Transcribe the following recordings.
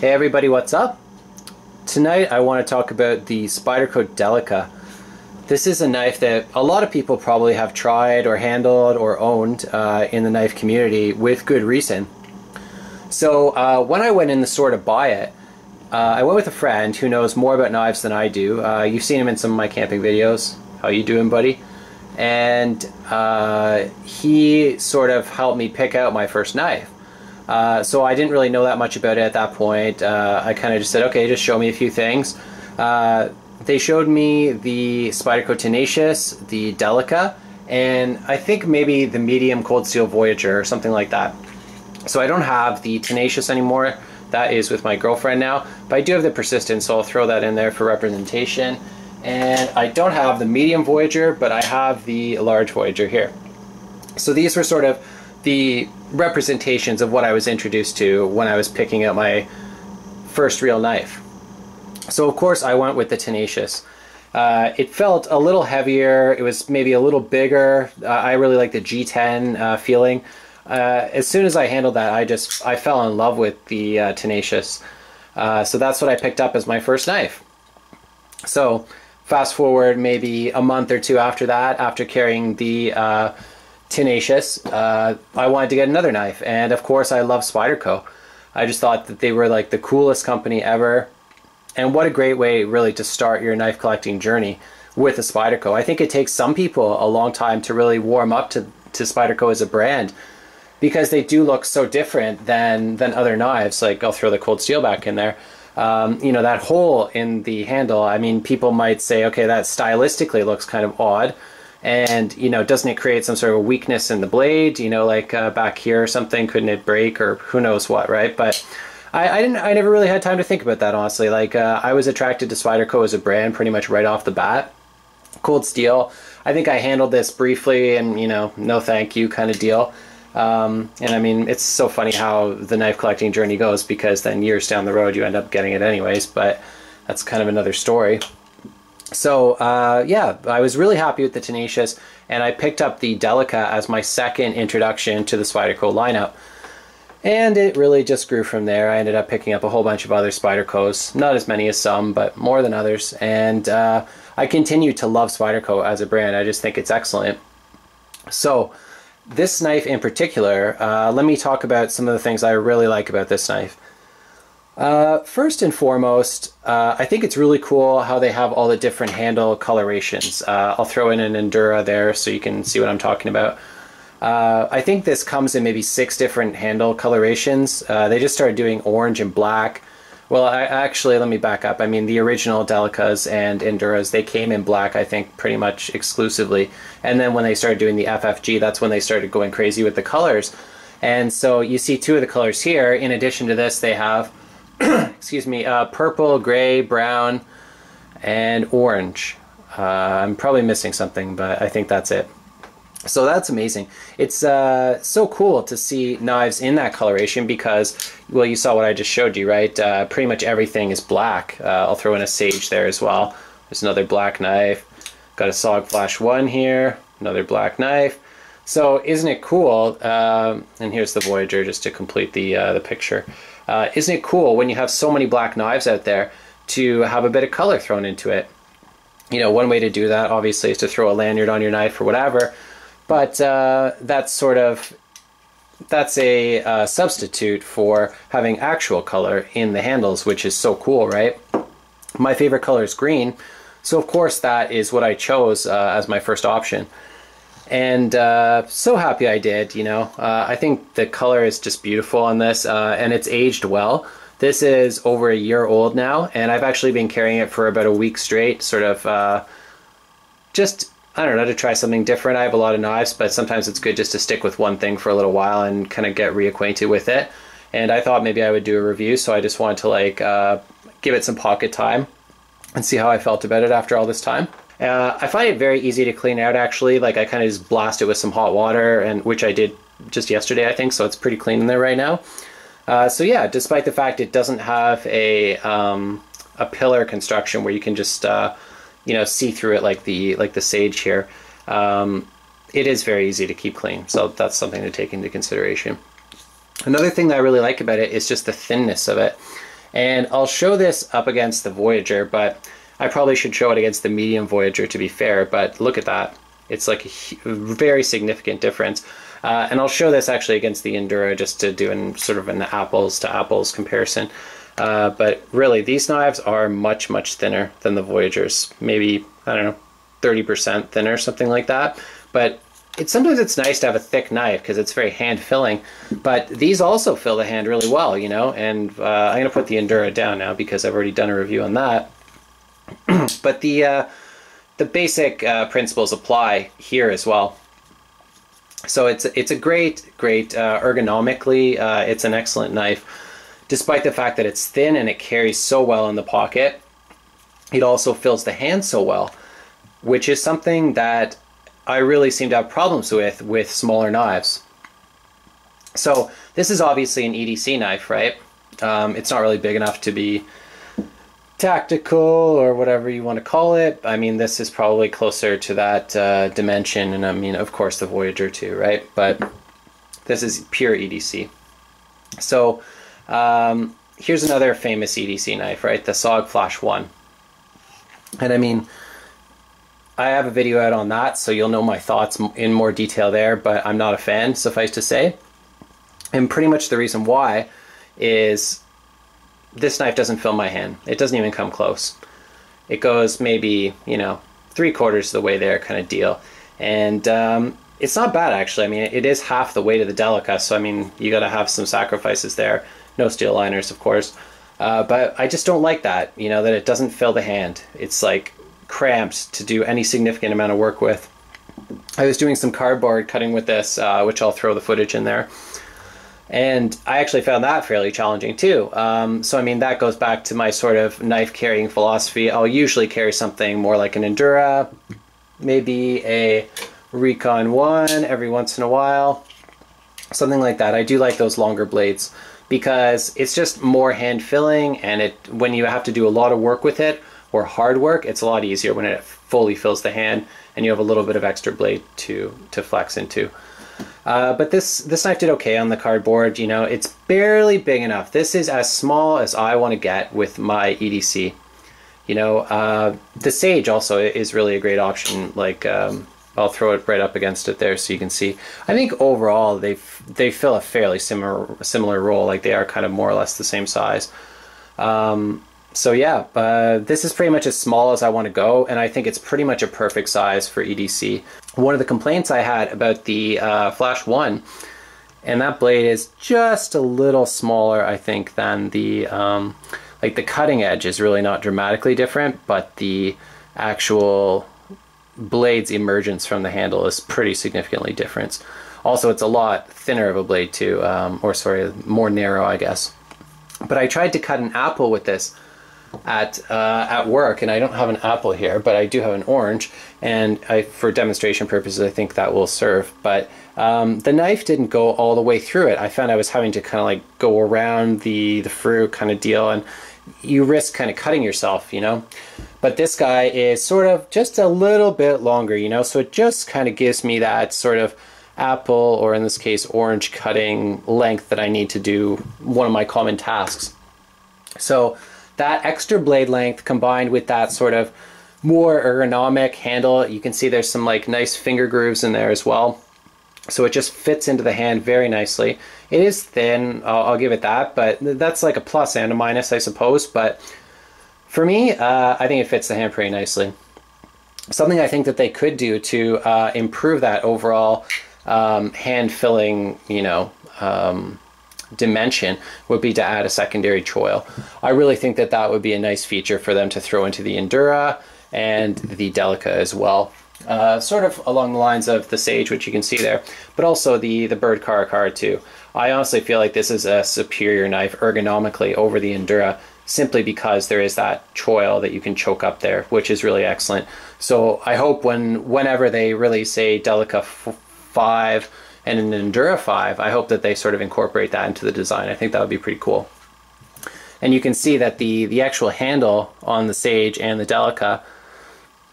Hey everybody, what's up? Tonight I want to talk about the Spyderco Delica. This is a knife that a lot of people probably have tried or handled or owned in the knife community with good reason. So when I went in the store to buy it, I went with a friend who knows more about knives than I do. You've seen him in some of my camping videos. How you doing, buddy? And he sort of helped me pick out my first knife. So I didn't really know that much about it at that point. I kind of just said, okay, just show me a few things. They showed me the Spyderco Tenacious, the Delica, and I think maybe the medium Cold Steel Voyager or something like that. So I don't have the Tenacious anymore. That is with my girlfriend now. But I do have the Persistent, so I'll throw that in there for representation. And I don't have the medium Voyager, but I have the large Voyager here. So these were sort of the representations of what I was introduced to when I was picking up my first real knife. So of course I went with the Tenacious. It felt a little heavier, it was maybe a little bigger. I really like the G10 feeling. As soon as I handled that, I fell in love with the Tenacious. So that's what I picked up as my first knife. So fast forward maybe a month or two after that, after carrying the Tenacious, I wanted to get another knife, and of course I love Spyderco. I just thought that they were like the coolest company ever, and what a great way really to start your knife collecting journey with a Spyderco. I think it takes some people a long time to really warm up to Spyderco as a brand, because they do look so different than other knives. Like, I'll throw the Cold Steel back in there. You know, that hole in the handle, I mean, people might say, okay, that stylistically looks kind of odd. And, you know, doesn't it create some sort of weakness in the blade, you know, like back here or something? Couldn't it break or who knows what, right? But I never really had time to think about that, honestly. Like, I was attracted to Spyderco as a brand pretty much right off the bat. Cold Steel, I think I handled this briefly and, you know, no thank you kind of deal. And I mean, it's so funny how the knife collecting journey goes, because then years down the road you end up getting it anyways, but that's kind of another story. So yeah, I was really happy with the Tenacious, and I picked up the Delica as my second introduction to the Spyderco lineup. And it really just grew from there. I ended up picking up a whole bunch of other Spydercos, not as many as some, but more than others. And I continue to love Spyderco as a brand. I just think it's excellent. So this knife in particular, let me talk about some of the things I really like about this knife. First and foremost, I think it's really cool how they have all the different handle colorations. I'll throw in an Endura there so you can see what I'm talking about. I think this comes in maybe 6 different handle colorations. They just started doing orange and black. Well, actually, let me back up. I mean, the original Delicas and Enduras, they came in black, I think, pretty much exclusively. And then when they started doing the FFG, that's when they started going crazy with the colors. And so you see 2 of the colors here. In addition to this, they have excuse me, purple, gray, brown, and orange. I'm probably missing something, but I think that's it. So that's amazing. It's so cool to see knives in that coloration because, well, you saw what I just showed you, right? Pretty much everything is black. I'll throw in a Sage there as well. There's another black knife. Got a SOG Flash 1 here, another black knife. So isn't it cool? And here's the Voyager just to complete the picture. Isn't it cool when you have so many black knives out there to have a bit of color thrown into it? You know, one way to do that obviously is to throw a lanyard on your knife or whatever, but that's a substitute for having actual color in the handles, which is so cool, right? My favorite color is green, so of course that is what I chose as my first option. And so happy I did, you know. I think the color is just beautiful on this, and it's aged well. This is over a year old now, and I've actually been carrying it for about a week straight, sort of just, I don't know, to try something different. I have a lot of knives, but sometimes it's good just to stick with one thing for a little while and kind of get reacquainted with it. And I thought maybe I would do a review, so I just wanted to like give it some pocket time and see how I felt about it after all this time. I find it very easy to clean out, actually. Like, I kind of just blast it with some hot water, and which I did just yesterday, I think, so it's pretty clean in there right now. So yeah, despite the fact it doesn't have a pillar construction where you can just you know, see through it like the Sage here, it is very easy to keep clean, so that's something to take into consideration. Another thing that I really like about it is just the thinness of it. And I'll show this up against the Voyager, but I probably should show it against the medium Voyager to be fair, but look at that. It's like a very significant difference. And I'll show this actually against the Endura just to do sort of an apples to apples comparison. But really, these knives are much, much thinner than the Voyagers. Maybe, I don't know, 30% thinner, something like that. But sometimes it's nice to have a thick knife because it's very hand-filling. But these also fill the hand really well, you know. And I'm going to put the Endura down now because I've already done a review on that. But the basic principles apply here as well. So it's a great ergonomically, it's an excellent knife. Despite the fact that it's thin and it carries so well in the pocket, it also fills the hand so well, which is something that I really seem to have problems with smaller knives. So this is obviously an EDC knife, right? It's not really big enough to be tactical or whatever you want to call it. I mean, this is probably closer to that dimension, and I mean, of course, the Voyager too, right? But this is pure EDC. So here's another famous EDC knife, right? The SOG Flash 1. And I mean, I have a video out on that, so you'll know my thoughts in more detail there, but I'm not a fan, suffice to say. And pretty much the reason why is this knife doesn't fill my hand. It doesn't even come close. It goes maybe, you know, 3/4 of the way there kind of deal. And it's not bad, actually. I mean, it is half the weight of the Delica, so I mean, you got to have some sacrifices there. No steel liners, of course. But I just don't like that, you know, that it doesn't fill the hand. It's like cramped to do any significant amount of work with. I was doing some cardboard cutting with this, which I'll throw the footage in there. And I actually found that fairly challenging too. So I mean, that goes back to my sort of knife carrying philosophy. I'll usually carry something more like an Endura, maybe a Recon 1 every once in a while, something like that. I do like those longer blades because it's just more hand filling, and when you have to do a lot of work with it or hard work, it's a lot easier when it fully fills the hand and you have a little bit of extra blade to flex into. But this knife did okay on the cardboard, you know, it's barely big enough. This is as small as I want to get with my EDC. You know, the Sage also is really a great option. Like, I'll throw it right up against it there so you can see. I think overall they fill a fairly similar role, like they are kind of more or less the same size. So yeah, this is pretty much as small as I want to go, and I think it's pretty much a perfect size for EDC. One of the complaints I had about the Flash 1, and that blade is just a little smaller, I think, than the, like the cutting edge is really not dramatically different, but the actual blade's emergence from the handle is pretty significantly different. Also, it's a lot thinner of a blade too, or sorry, more narrow, I guess. But I tried to cut an apple with this at work, and I don't have an apple here, but I do have an orange, and for demonstration purposes I think that will serve. But the knife didn't go all the way through it. I found I was having to kind of like go around the fruit kind of deal, and you risk kind of cutting yourself, you know. But this guy is sort of just a little bit longer, you know, so it just kind of gives me that sort of apple, or in this case orange, cutting length that I need to do one of my common tasks. So that extra blade length combined with that sort of more ergonomic handle, you can see there's some like nice finger grooves in there as well. So it just fits into the hand very nicely. It is thin, I'll give it that, but that's like a plus and a minus, I suppose. But for me, I think it fits the hand pretty nicely. Something I think that they could do to improve that overall hand-filling, you know, dimension would be to add a secondary choil. I really think that that would be a nice feature for them to throw into the Endura and the Delica as well, sort of along the lines of the Sage, which you can see there, but also the Bird Caracara too. I honestly feel like this is a superior knife ergonomically over the Endura, simply because there is that choil that you can choke up there, which is really excellent. So I hope whenever they release a Delica 5 and an Endura 5, I hope that they sort of incorporate that into the design. I think that would be pretty cool. And you can see that the actual handle on the Sage and the Delica,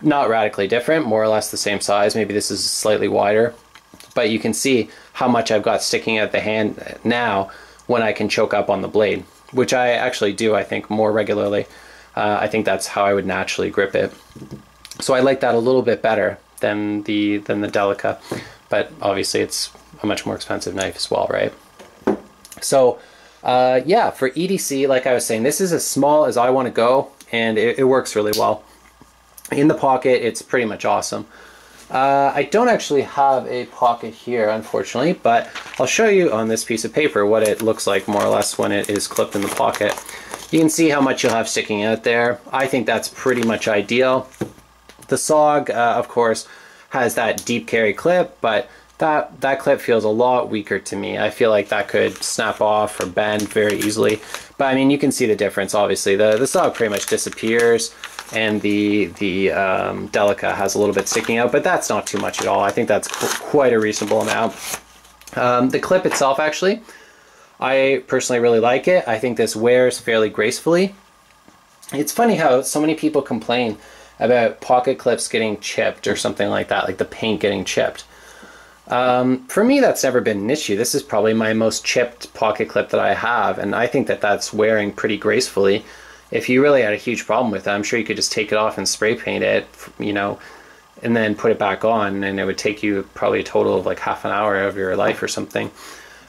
not radically different, more or less the same size. Maybe this is slightly wider, but you can see how much I've got sticking out the hand now when I can choke up on the blade. which I actually do, I think, more regularly. I think that's how I would naturally grip it. So I like that a little bit better than the Delica, but obviously it's a much more expensive knife as well, right? So yeah, for EDC, like I was saying, this is as small as I want to go, and it works really well. In the pocket, it's pretty much awesome. I don't actually have a pocket here, unfortunately, but I'll show you on this piece of paper what it looks like more or less when it is clipped in the pocket. You can see how much you'll have sticking out there. I think that's pretty much ideal. The SOG, of course, has that deep carry clip, but that clip feels a lot weaker to me. I feel like that could snap off or bend very easily. But I mean, you can see the difference, obviously. The SOG pretty much disappears, and the Delica has a little bit sticking out, but that's not too much at all. I think that's quite a reasonable amount. The clip itself, actually, I personally really like it. I think this wears fairly gracefully. It's funny how so many people complain about pocket clips getting chipped or something like that, like the paint getting chipped. For me, that's never been an issue. This is probably my most chipped pocket clip that I have, and I think that that's wearing pretty gracefully. If you really had a huge problem with it, I'm sure you could just take it off and spray paint it, you know, and then put it back on, and it would take you probably a total of like half an hour of your life or something.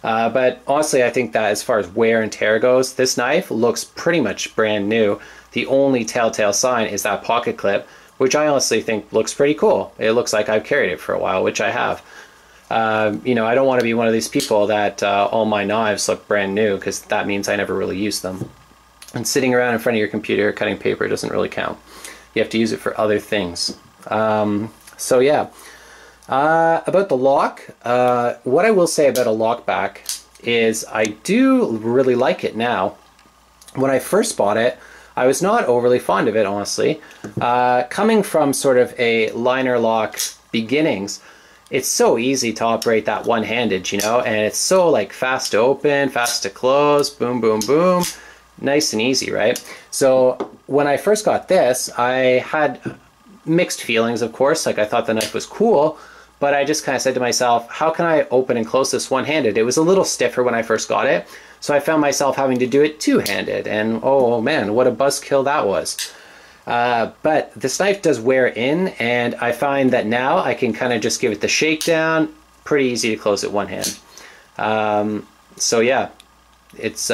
But honestly, I think that as far as wear and tear goes, this knife looks pretty much brand new. The only telltale sign is that pocket clip, which I honestly think looks pretty cool. It looks like I've carried it for a while, which I have. You know, I don't want to be one of these people that all my knives look brand new, because that means I never really use them. And sitting around in front of your computer cutting paper doesn't really count. You have to use it for other things. So yeah, about the lock, what I will say about a lockback is I do really like it now. When I first bought it, I was not overly fond of it, honestly. Coming from sort of a liner lock beginnings, it's so easy to operate that one-handed, you know, and it's so like fast to open, fast to close, boom, boom, boom, nice and easy, right? So when I first got this, I had mixed feelings, of course. Like, I thought the knife was cool, but I just kind of said to myself, how can I open and close this one-handed? It was a little stiffer when I first got it, so I found myself having to do it two-handed, and oh man, what a buzzkill that was. But this knife does wear in, and I find that now I can kind of just give it the shakedown. Pretty easy to close it one hand. So yeah, it's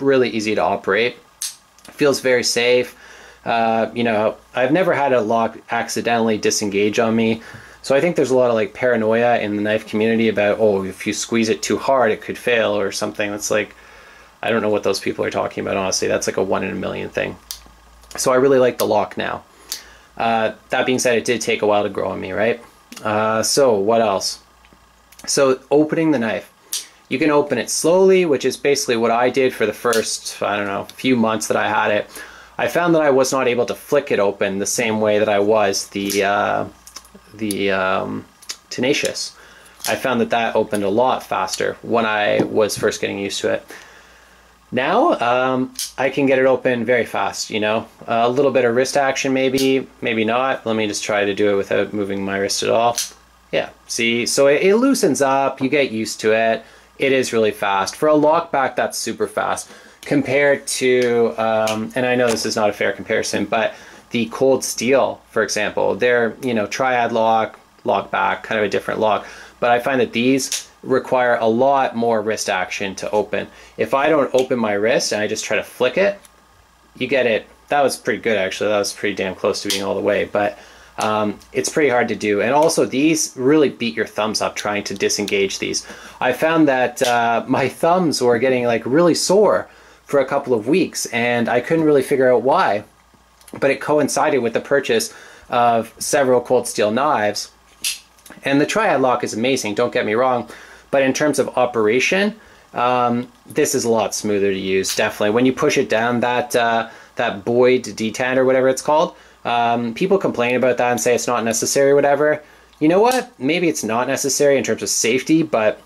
really easy to operate. Feels very safe. You know, I've never had a lock accidentally disengage on me. So I think there's a lot of like paranoia in the knife community about, oh, if you squeeze it too hard, it could fail or something. That's like, I don't know what those people are talking about, honestly. That's like a 1 in a million thing. So I really like the lock now. That being said, it did take a while to grow on me, right? So what else? So opening the knife. You can open it slowly, which is basically what I did for the first, I don't know, few months that I had it. I found that I was not able to flick it open the same way that I was the Tenacious. I found that opened a lot faster when I was first getting used to it. Now, I can get it open very fast, you know, a little bit of wrist action, maybe, maybe not. Let me just try to do it without moving my wrist at all. Yeah, see, so it loosens up, you get used to it. It is really fast. For a lockback, that's super fast compared to, and I know this is not a fair comparison, but the Cold Steel, for example, they're, you know, triad lock, lockback, kind of a different lock, but I find that these require a lot more wrist action to open. If I don't open my wrist and I just try to flick it, you get it. That was pretty good, actually. That was pretty damn close to being all the way, but it's pretty hard to do. And also, these really beat your thumbs up trying to disengage these. I found that my thumbs were getting like really sore for a couple of weeks, and I couldn't really figure out why, but it coincided with the purchase of several Cold Steel knives. And the triad lock is amazing, don't get me wrong, but in terms of operation, this is a lot smoother to use, definitely. When you push it down, that Boyd detent or whatever it's called, people complain about that and say it's not necessary or whatever. You know what? Maybe it's not necessary in terms of safety, but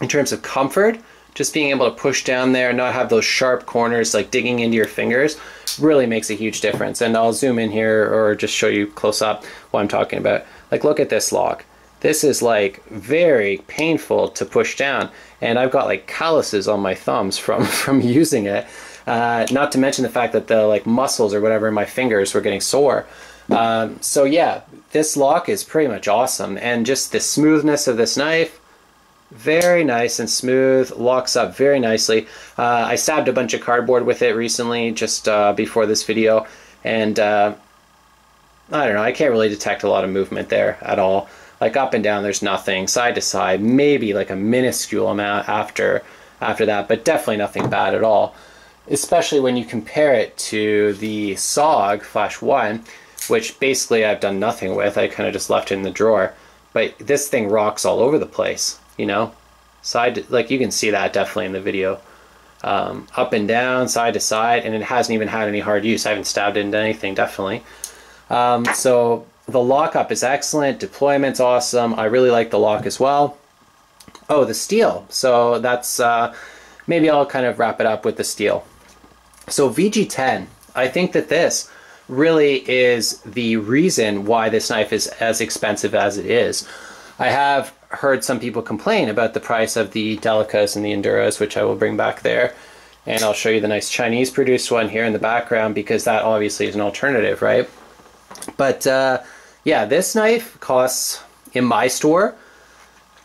in terms of comfort, just being able to push down there and not have those sharp corners like digging into your fingers really makes a huge difference. And I'll zoom in here or just show you close up what I'm talking about. Like, look at this lock. This is like very painful to push down, and I've got like calluses on my thumbs from using it. Not to mention the fact that the like muscles or whatever in my fingers were getting sore. So yeah, this lock is pretty much awesome, and just the smoothness of this knife, very nice and smooth, locks up very nicely. I stabbed a bunch of cardboard with it recently, just before this video, and I don't know, I can't really detect a lot of movement there at all. Like up and down, there's nothing. Side to side, maybe like a minuscule amount after that, but definitely nothing bad at all. Especially when you compare it to the SOG Flash 1, which basically I've done nothing with. I kind of just left it in the drawer. But this thing rocks all over the place, you know? Like you can see that definitely in the video. Up and down, side to side, and it hasn't even had any hard use. I haven't stabbed it into anything, definitely. So the lockup is excellent, deployment's awesome. I really like the lock as well. Oh, the steel. So that's, maybe I'll kind of wrap it up with the steel. So VG10, I think that this really is the reason why this knife is as expensive as it is. I have heard some people complain about the price of the Delicas and the Enduras, which I will bring back there. And I'll show you the nice Chinese produced one here in the background, because that obviously is an alternative, right? But yeah, this knife costs in my store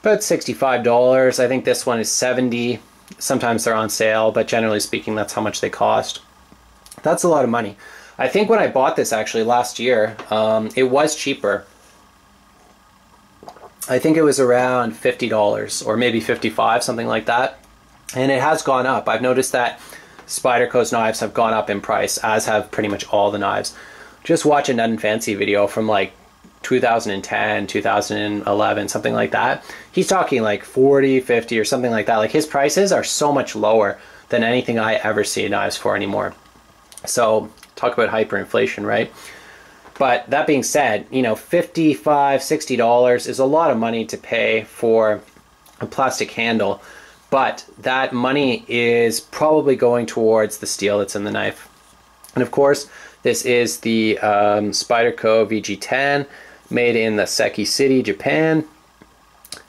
about $65. I think this one is $70. Sometimes they're on sale, but generally speaking, that's how much they cost. That's a lot of money. I think when I bought this actually last year, it was cheaper. I think it was around $50 or maybe $55, something like that. And it has gone up. I've noticed that Spyderco's knives have gone up in price, as have pretty much all the knives. Just watch a Nut and Fancy video from like 2010, 2011, something like that. He's talking like 40, 50 or something like that. Like his prices are so much lower than anything I ever see knives for anymore. So talk about hyperinflation, right? But that being said, you know, $55, $60 is a lot of money to pay for a plastic handle, but that money is probably going towards the steel that's in the knife. And of course, this is the Spyderco VG10, made in the Seki City, Japan.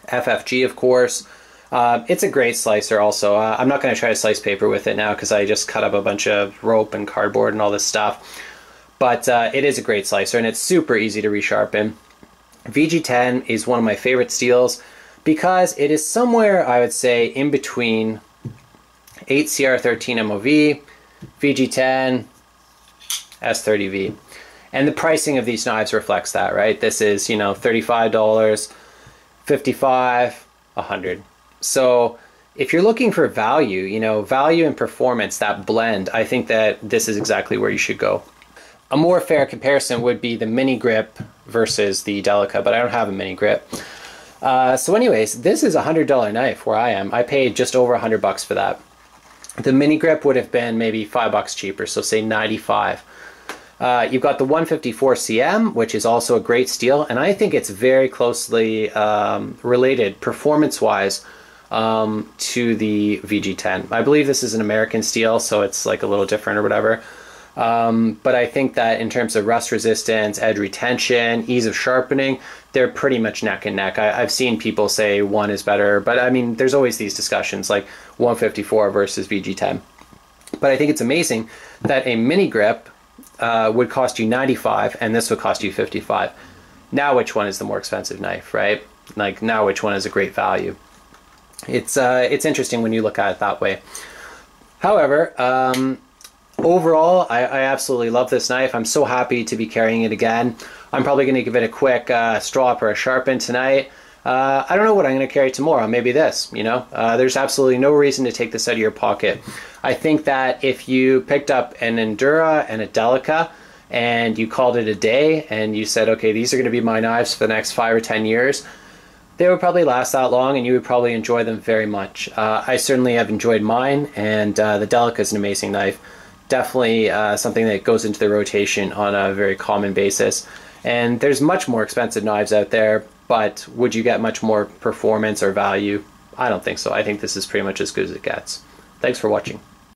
FFG, of course. It's a great slicer also. I'm not going to try to slice paper with it now because I just cut up a bunch of rope and cardboard and all this stuff. But it is a great slicer, and it's super easy to resharpen. VG10 is one of my favorite steels because it is somewhere, I would say, in between 8CR13MOV, VG10, S30V, and the pricing of these knives reflects that, right? This is, you know, $35, $55, $100. So if you're looking for value, you know, value and performance, that blend, I think that this is exactly where you should go. A more fair comparison would be the Mini-Grip versus the Delica, but I don't have a Mini-Grip. So anyways, this is a $100 knife where I am. I paid just over $100 for that. The Mini-Grip would have been maybe $5 cheaper, so say $95. You've got the 154CM, which is also a great steel, and I think it's very closely related performance-wise to the VG10. I believe this is an American steel, so it's like a little different or whatever. But I think that in terms of rust resistance, edge retention, ease of sharpening, they're pretty much neck and neck. I've seen people say one is better, but I mean, there's always these discussions like 154 versus VG10. But I think it's amazing that a Mini-Grip would cost you $95 and this would cost you $55. Now which one is the more expensive knife, right? Like now which one is a great value? It's interesting when you look at it that way. However, overall, I absolutely love this knife. I'm so happy to be carrying it again. I'm probably going to give it a quick strop or a sharpen tonight. I don't know what I'm going to carry tomorrow. Maybe this, you know. There's absolutely no reason to take this out of your pocket. I think that if you picked up an Endura and a Delica and you called it a day and you said, okay, these are going to be my knives for the next 5 or 10 years, they would probably last that long and you would probably enjoy them very much. I certainly have enjoyed mine, and the Delica is an amazing knife. Definitely something that goes into the rotation on a very common basis. And there's much more expensive knives out there, but would you get much more performance or value? I don't think so. I think this is pretty much as good as it gets. Thanks for watching.